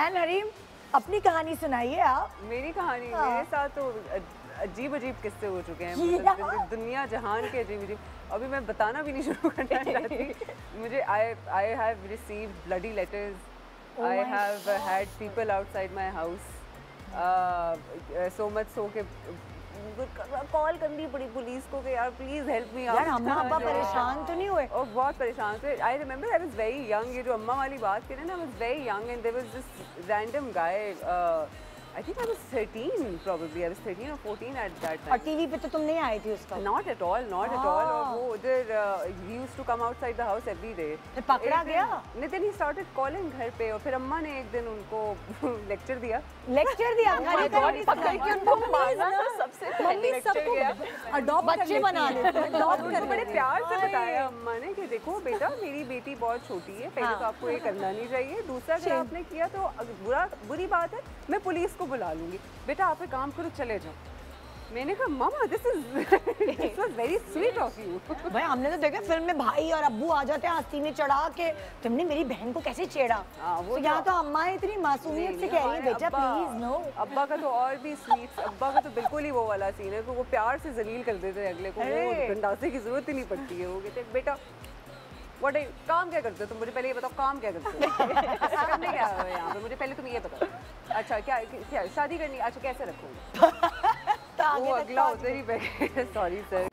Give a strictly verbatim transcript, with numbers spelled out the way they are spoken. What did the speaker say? And Hareem, अपनी कहानी सुनाइए आप। मेरी कहानी मेरे साथ तो अजीब अजीब किस्से हो चुके हैं, दुनिया जहान के अजीब अजीब। अभी मैं बताना भी नहीं शुरू करना चाहती। मुझे I I have received bloody letters, I have had people outside my house, so much so के कॉल करनी पड़ी पुलिस को कि यार प्लीज हेल्प मी यार। अम्मा अब्बा परेशान तो नहीं हुए? और बहुत परेशान थे। I remember I was very young, ये जो अम्मा वाली बात करें ना, I was very young and there was this random guy, I think I was thirteen probably, I was thirteen और फोर्टीन एट दैट टाइम। और टीवी पे तो तुम नहीं आई थी उसका? Not at all, not at all. और वो उधर ही used to come outside the house every day. फिर पकड़ा गया? नितिन ही स्टार्टेड कॉलिंग घर पे और फिर अम्मा ने एक दिन उनको लेक्चर दिया। लेक्चर दिया? पकड़ के उनको मारना सबसे पहले सबको अडॉप्ट बच्चे बना लेते हैं। उनको बड़े प्यार से बताया अम्मा ने कि देखो बेटा, मेरी बेटी बहुत छोटी है, पहले तो आपको ये करना नहीं चाहिए, दूसरा अगर आपने किया तो बुरा बुरी बात है, मैं पुलिस को बुला लूंगी, बेटा आप एक काम करो चले जाओ। मैंने कहा मामा this is very sweet of you. भाई हमने तो देखा फिल्म में भाई और अब्बू आ जाते हैं आस्तीने में चढ़ा के, तुमने मेरी बहन को कैसे छेड़ा। तो यहाँ तो अम्मा इतनी मासूमियत से कह रही है बेटा प्लीज नो। अब्बा का तो और भी स्वीट, अब्बा का तो बिल्कुल ही वो वाला सीन है कि वो प्यार से जलील कर देते हैं अगले को, गंडासे की जरूरत ही नहीं पड़ती है। वो कहते हैं बेटा व्हाट आर यू, काम क्या करते हो तुम, मुझे पहले ये बताओ काम क्या करते हो, करने क्या हो यहाँ पे, मुझे पहले तुम ये बताओ। अच्छा क्या क्या शादी करनी, अच्छा कैसे रखूँगी। वो अगला उधर ही बैठे। Sorry sir.